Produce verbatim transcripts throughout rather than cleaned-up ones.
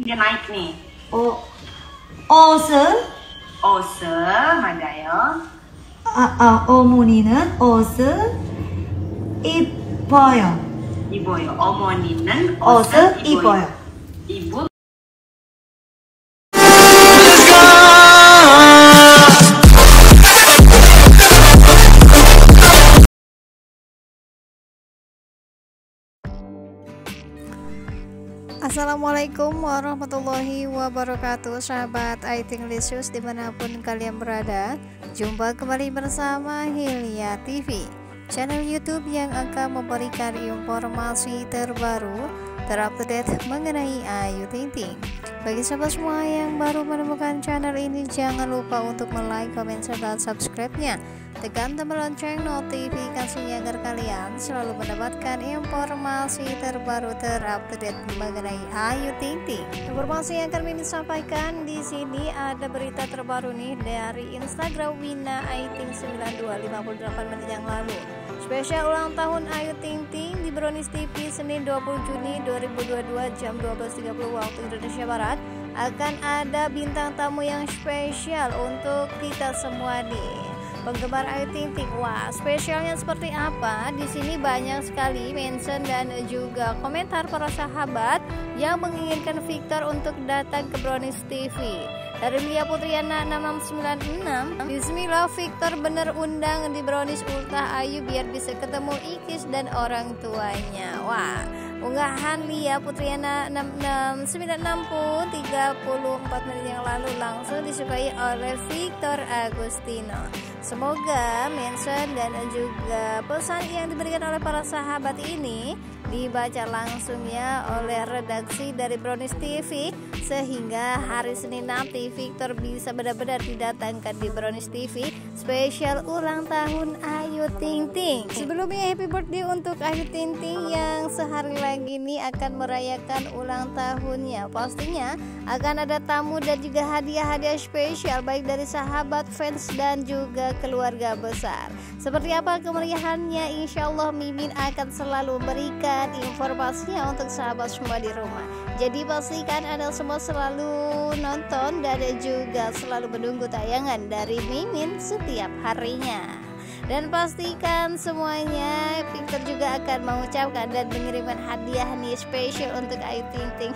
dia naik nih. Oh, 어서 어서 맞아요. 아, 아, 어머니는 어서 입어요. 입어요. 어머니는 어서 입어요. 입어. Assalamualaikum warahmatullahi wabarakatuh, sahabat aytinglicious dimanapun kalian berada. Jumpa kembali bersama Hilya T V, channel YouTube yang akan memberikan informasi terbaru, terupdate mengenai Ayu Ting Ting. Bagi sahabat semua yang baru menemukan channel ini, jangan lupa untuk like, komen, serta subscribe-nya. Tekan tombol lonceng notifikasinya agar kalian selalu mendapatkan informasi terbaru terupdate mengenai Ayu Ting Ting. Informasi yang kami sampaikan di sini ada berita terbaru nih dari Instagram Wina Iting sembilan dua lima delapan menit yang lalu. Spesial ulang tahun Ayu Ting Ting di Brownis T V Senin dua puluh Juni dua ribu dua puluh dua jam dua belas tiga puluh waktu Indonesia Barat. Akan ada bintang tamu yang spesial untuk kita semua nih penggemar Ayu Ting Ting. Wah, spesialnya seperti apa? Di sini banyak sekali mention dan juga komentar para sahabat yang menginginkan Victor untuk datang ke Brownies T V. Dari Mia Putriana enam enam sembilan enam, bismillah Victor bener undang di Brownies Ultah Ayu biar bisa ketemu Ikis dan orang tuanya. Wah, unggahan Mia Putriana enam enam sembilan enam pun tiga puluh empat menit yang lalu langsung disukai oleh Victor Agustino. Semoga mention dan juga pesan yang diberikan oleh para sahabat ini dibaca langsung ya oleh redaksi dari Brownies T V, sehingga hari Senin nanti Victor bisa benar-benar didatangkan di Brownies T V spesial ulang tahun Ayu Ting Ting. Sebelumnya happy birthday untuk Ayu Ting Ting yang sehari lagi ini akan merayakan ulang tahunnya. Pastinya akan ada tamu dan juga hadiah-hadiah spesial baik dari sahabat, fans, dan juga keluarga besar. Seperti apa kemeriahannya, insya Allah Mimin akan selalu berikan informasinya untuk sahabat semua di rumah. Jadi pastikan Anda semua selalu nonton dan juga selalu menunggu tayangan dari Mimin setiap harinya. Dan pastikan semuanya Victor juga akan mengucapkan dan mengirimkan hadiah nih spesial untuk Ayu Ting Ting.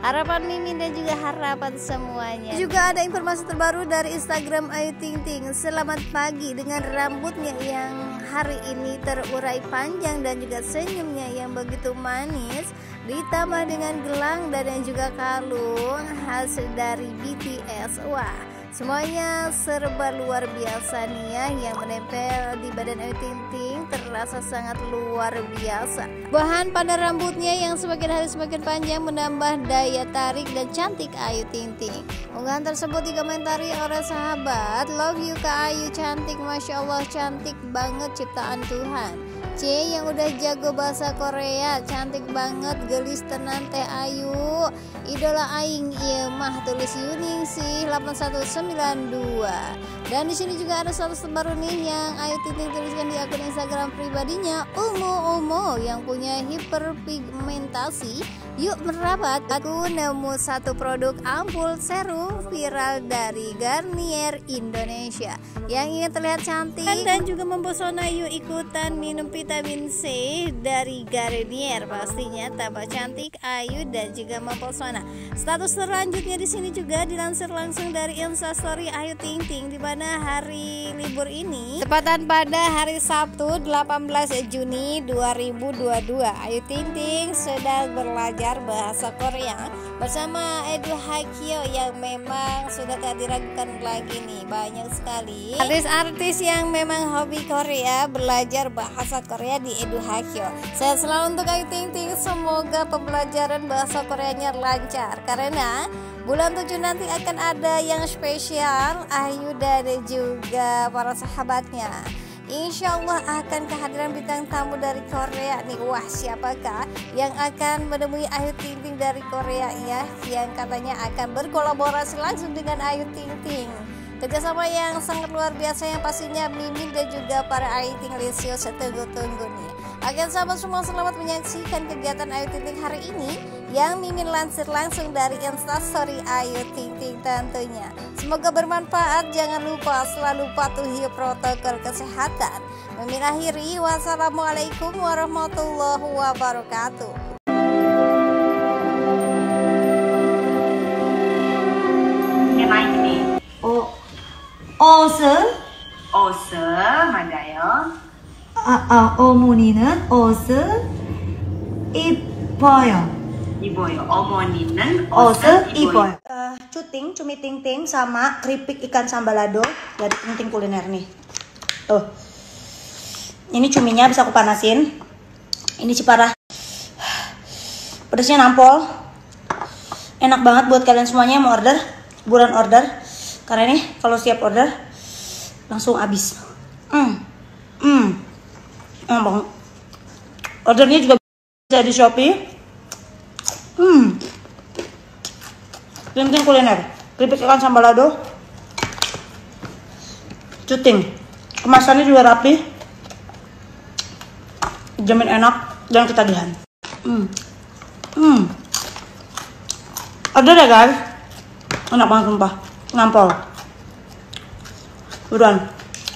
Harapan Mimin dan juga harapan semuanya. Juga ada informasi terbaru dari Instagram Ayu Ting Ting. Selamat pagi dengan rambutnya yang hari ini terurai panjang dan juga senyumnya yang begitu manis, ditambah dengan gelang dan juga kalung khas dari B T S. Wah, semuanya serba luar biasa nih ya, yang menempel di badan Ayu Ting Ting terasa sangat luar biasa. Bahan pada rambutnya yang semakin hari semakin panjang menambah daya tarik dan cantik Ayu Ting Ting. Unggahan tersebut dikomentari oleh sahabat, love you Kak Ayu, cantik, Masya Allah, cantik banget ciptaan Tuhan. C yang udah jago bahasa Korea, cantik banget, gelis tenan teh Ayu, idola aing ieu mah, tulis Yuning sih delapan satu sembilan dua. Dan di sini juga ada status terbaru nih yang Ayu Ting Ting tuliskan di akun Instagram pribadinya, Umo Umo yang punya hiperpigmentasi, yuk merapat, aku nemu satu produk ampul serum viral dari Garnier Indonesia yang ingin terlihat cantik dan juga mempesona, yuk ikutan minum vitamin C dari Garnier, pastinya tambah cantik, Ayu dan juga mempesona. Status selanjutnya di sini juga dilansir langsung dari Instastory Ayu Ting Ting, di mana hari libur ini tepatan pada hari Sabtu delapan belas Juni dua ribu dua puluh dua, Ayu Ting Ting sedang belajar bahasa Korea bersama Edu Hakyo yang memang sudah tak diragukan lagi nih, banyak sekali artis-artis yang memang hobi Korea belajar bahasa Korea di Edu Hakyo. Saya selalu untuk Ayu Ting Ting, semoga pembelajaran bahasa Koreanya lancar karena bulan tujuh nanti akan ada yang spesial Ayu dan juga para sahabatnya. Insya Allah akan kehadiran bintang tamu dari Korea nih. Wah, siapakah yang akan menemui Ayu Ting Ting dari Korea ya, yang katanya akan berkolaborasi langsung dengan Ayu Ting Ting. Kerjasama yang sangat luar biasa yang pastinya Mimin dan juga para aytinglicious tunggu-tunggu nih. Oke sahabat semua, selamat menyaksikan kegiatan Ayu Ting Ting hari ini yang Mimin lansir langsung dari Instastory Ayu Ting Ting tentunya. Semoga bermanfaat, jangan lupa selalu patuhi protokol kesehatan. Mimin akhiri, wassalamualaikum warahmatullahi wabarakatuh. Oh, oh se, oh se, mana ya? Ah ah, 어머니는 옷을 입어요. 입어요. 어머니는 옷을 입어요. Cuting, cumi ting-ting sama keripik ikan sambalado dari Ting Ting Kuliner nih. Tuh, ini cuminya bisa aku panasin. Ini ciparah, pedasnya nampol. Enak banget buat kalian semuanya yang mau order, buruan order. Karena ini kalau siap order langsung habis. Hmm, hmm, ngomong. Ordernya juga bisa di Shopee. Hmm, Ting Ting Kuliner, keripik ikan sambalado, Cuting. Kemasannya juga rapi, jamin enak dan ketagihan. Hmm, hmm, order ya guys, enak banget sumpah. Ngampol, buruan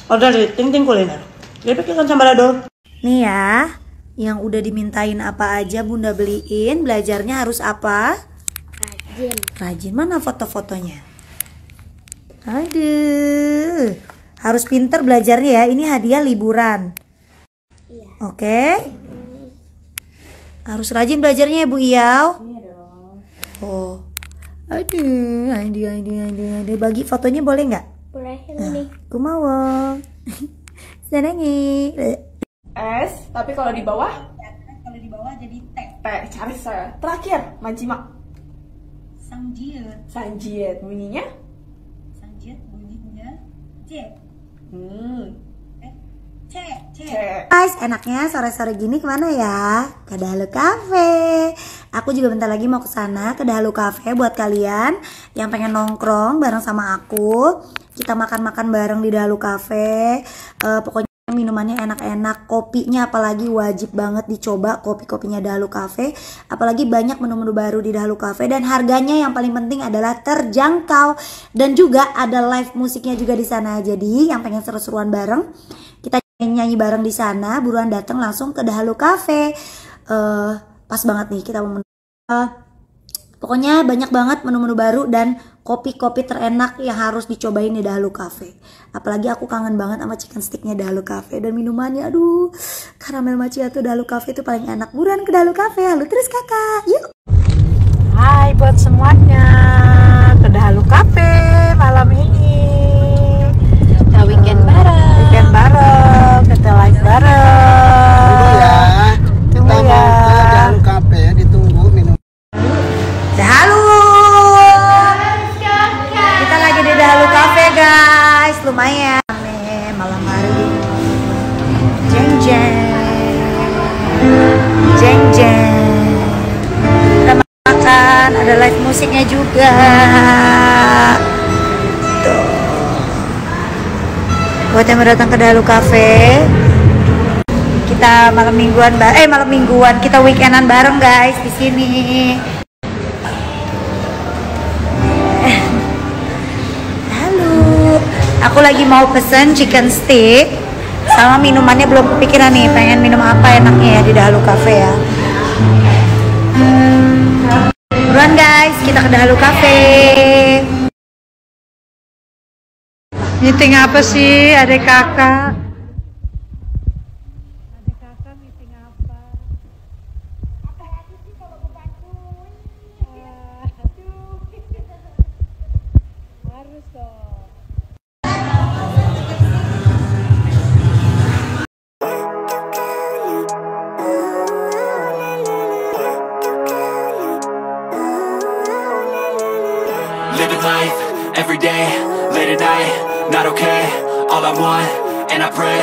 order di Ting Ting Kuliner. Keripik ikan sambalado. Nih ya, yang udah dimintain apa aja Bunda beliin. Belajarnya harus apa? Rajin. Rajin, mana foto-fotonya? Aduh, harus pinter belajarnya ya. Ini hadiah liburan. Iya. Oke. Okay. Harus rajin belajarnya ya Bu Iyaw. Iya dong. Oh. Aduh, aduh, aduh, aduh, aduh. Bagi fotonya boleh nggak? Boleh, ini. Aku mau. Senangi. S, tapi kalau di bawah? Ya, kalau di bawah jadi T. T, cari saya. Terakhir, manjimak. Sangjiet. Sangjiet, bunyinya? Sangjiet, bunyinya J. Hmm. Eh, C, C. Guys, enaknya sore-sore gini kemana ya? Ke Dahlu Cafe. Aku juga bentar lagi mau ke sana, ke Dahlu Cafe buat kalian yang pengen nongkrong bareng sama aku. Kita makan-makan bareng di Dahlu Cafe. Uh, pokoknya minumannya enak-enak, kopinya apalagi wajib banget dicoba kopi-kopinya Dahlu Cafe. Apalagi banyak menu-menu baru di Dahlu Cafe dan harganya yang paling penting adalah terjangkau dan juga ada live musiknya juga di sana. Jadi yang pengen seru-seruan bareng, kita nyanyi bareng di sana. Buruan datang langsung ke Dahlu Cafe. Uh, Pas banget nih kita mau uh, pokoknya banyak banget menu-menu baru dan kopi-kopi terenak yang harus dicobain di Dahlu Cafe. Apalagi aku kangen banget sama chicken sticknya Dahlu Cafe dan minumannya. Aduh, karamel macchiato Dahlu Cafe itu paling enak. Buruan ke Dahlu Cafe. Halo terus kakak. Yuk. Hai buat semuanya, ke Dahlu Cafe malam ini. Kita weekend bareng. Weekend bareng. Kita live bareng. Tunggu ya. Tunggu ya. Lumayan nih malam hari. Jeng jeng jeng jeng, kita makan, ada live musiknya juga tuh. Buat yang datang ke Dahlu Cafe, kita malam mingguan eh malam mingguan kita weekendan bareng guys di sini. Aku lagi mau pesen chicken stick sama minumannya, belum kepikiran nih pengen minum apa enaknya ya di Dahlu Cafe ya. Buruan guys, kita ke Dahlu Cafe. Meeting apa sih adik kakak? Adik kakak meeting apa? Apa lagi sih kalau bukan kuliah? Harus dong. Every day, late at night, not okay. All I want, and I pray.